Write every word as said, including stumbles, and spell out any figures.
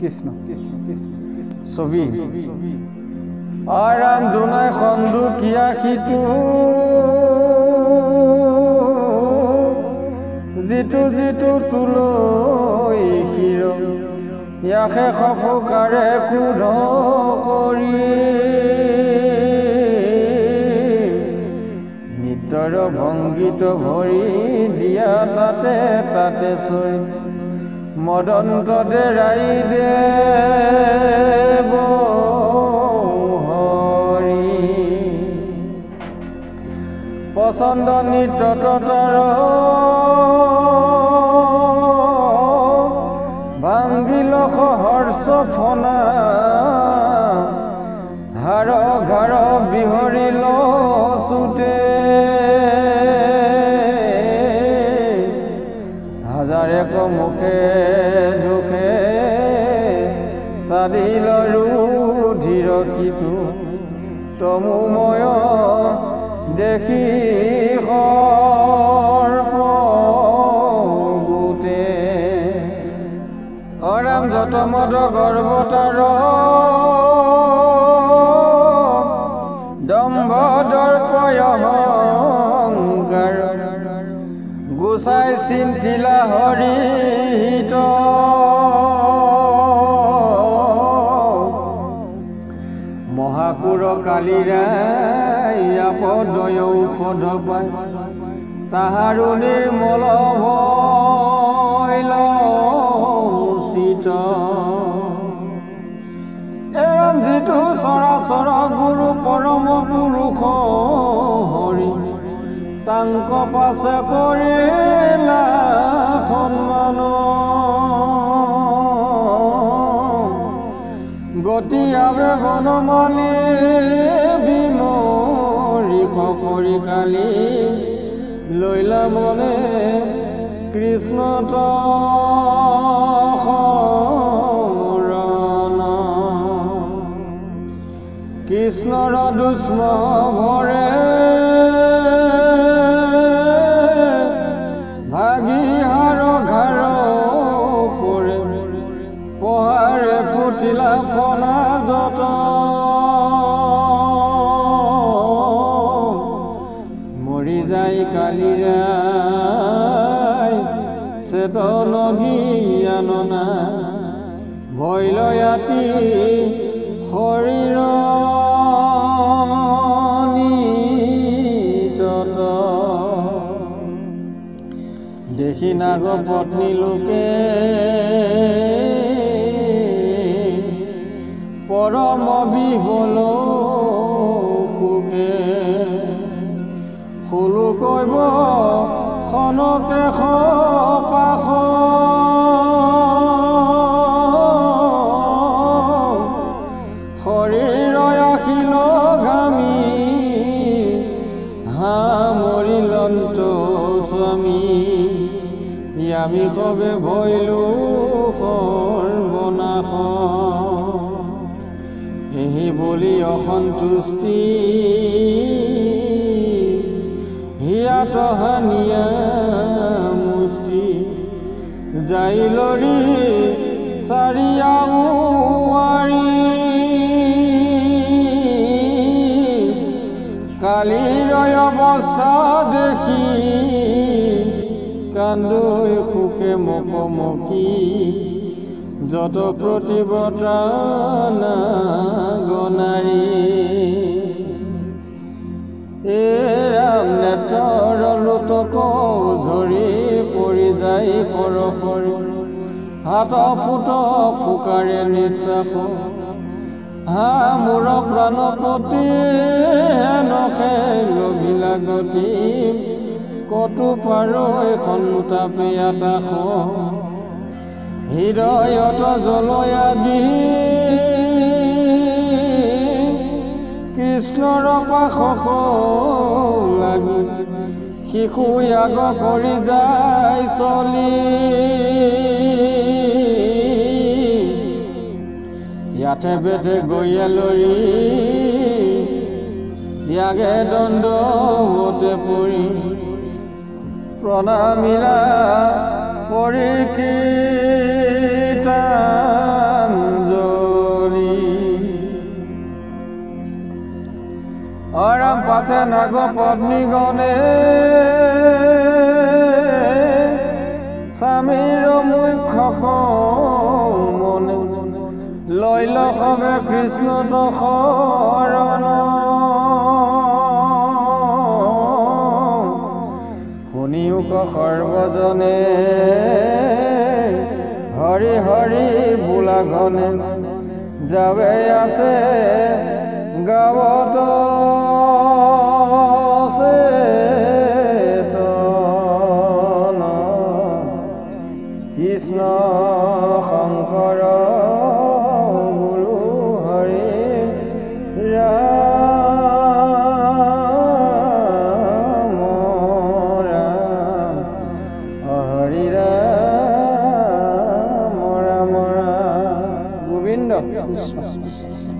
Krishna. Sobi. Aram dunai khondu kiya khitu. Jitu jitu tuloi hiro. Yakhe khafu kare kudho kori. Nitoro bhangito bhori diya tate tate soi. Modern to the right, the boy. Possum don't need to totoro. Bangilo horse of honor. Haro, Garo, Bihori, Lo, Sute. Hazareko Moke. Sadilo rudhiro khitu tomu moyo dekhi khor pogute oram joto modo gorbotaro dombo dorpoyo onkar gusai sintila horito Puro Kalira, Yapodoyo, Hodoba, Taharu Nirmolo, Sito Eram Zitu Sora Sora Guru Poromo Guru Hori Tanko Pasakorela Homano. Gotiabe bonomole bimori khokori kali loila mone Krishna to horana Krishna ra dusma bhore bhagi haro gharo pore pohare futila Yanona Boiloyati Horironi Toto Deshinago Potni Luke Poromobi Bolo Kuke Hulukoibo Honoke Hopaho আমি কবে বইলু সর্বনাশ এহি বলি অসন্তুষ্টি হিয়াত হানিয়া মুষ্টি যাইলৰি সারিয়াও আৰি কালিৰ অৱস্থা দেখি কান্দৈ খুকে মকমকি যত প্ৰতিবতা গনাৰী এ ৰাম নেতৰ লুটক ঝৰি পৰি যায় সৰসৰ হাত ফুট ফুকাৰে নিশ্বাস হা মোৰ প্ৰাণপতি নখে লভিলা গতি কটু পাৰো এখন তাপে এটা হৃদয়ত জ্বলয়া দি কৃষ্ণৰ পাশ লাগি শিশু আগ কৰি যায় চলি ইয়াতে বেদে গৈয়ে লৰি ইয়াগে দণ্ডতে পৰি প্ৰণামিলা পৰি কীৰ্তন পত্নী গণে স্বামীর মুখ্য লইল হবে কৃষ্ণ শরণ শুনিওক সর্বজনে হরি হরি বোলা ঘনে যাবে আছে গাবত কৃষ্ণ শঙ্কৰ গুৰু হৰি ৰাম ৰাম হৰি ৰাম ৰাম ৰাম গোবিন্দ।